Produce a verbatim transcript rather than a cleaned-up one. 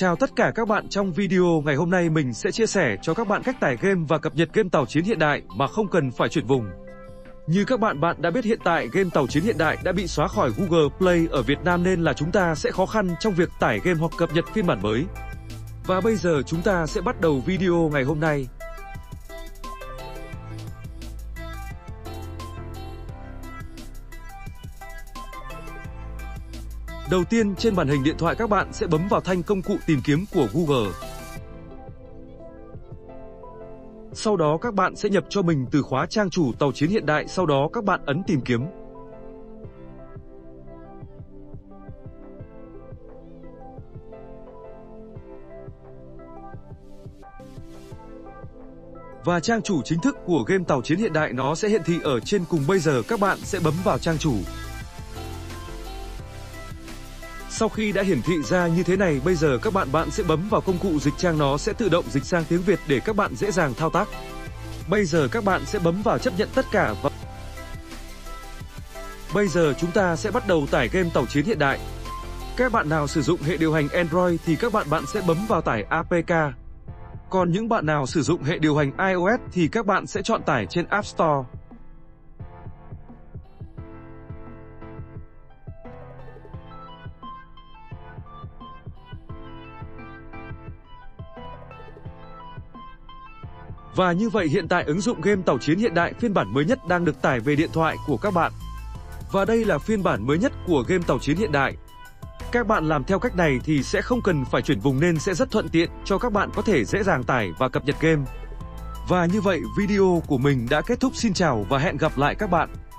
Chào tất cả các bạn, trong video ngày hôm nay mình sẽ chia sẻ cho các bạn cách tải game và cập nhật game tàu chiến hiện đại mà không cần phải chuyển vùng. Như các bạn bạn đã biết, hiện tại game tàu chiến hiện đại đã bị xóa khỏi Google Play ở Việt Nam nên là chúng ta sẽ khó khăn trong việc tải game hoặc cập nhật phiên bản mới. Và bây giờ chúng ta sẽ bắt đầu video ngày hôm nay. Đầu tiên, trên màn hình điện thoại các bạn sẽ bấm vào thanh công cụ tìm kiếm của Google. Sau đó các bạn sẽ nhập cho mình từ khóa trang chủ tàu chiến hiện đại, sau đó các bạn ấn tìm kiếm. Và trang chủ chính thức của game tàu chiến hiện đại nó sẽ hiện thị ở trên cùng. Bây giờ các bạn sẽ bấm vào trang chủ. Sau khi đã hiển thị ra như thế này, bây giờ các bạn bạn sẽ bấm vào công cụ dịch trang, nó sẽ tự động dịch sang tiếng Việt để các bạn dễ dàng thao tác. Bây giờ các bạn sẽ bấm vào chấp nhận tất cả và... Bây giờ chúng ta sẽ bắt đầu tải game tàu chiến hiện đại. Các bạn nào sử dụng hệ điều hành Android thì các bạn bạn sẽ bấm vào tải a pê ca. Còn những bạn nào sử dụng hệ điều hành iOS thì các bạn sẽ chọn tải trên App Store. Và như vậy hiện tại ứng dụng game tàu chiến hiện đại phiên bản mới nhất đang được tải về điện thoại của các bạn. Và đây là phiên bản mới nhất của game tàu chiến hiện đại. Các bạn làm theo cách này thì sẽ không cần phải chuyển vùng nên sẽ rất thuận tiện cho các bạn có thể dễ dàng tải và cập nhật game. Và như vậy video của mình đã kết thúc. Xin chào và hẹn gặp lại các bạn.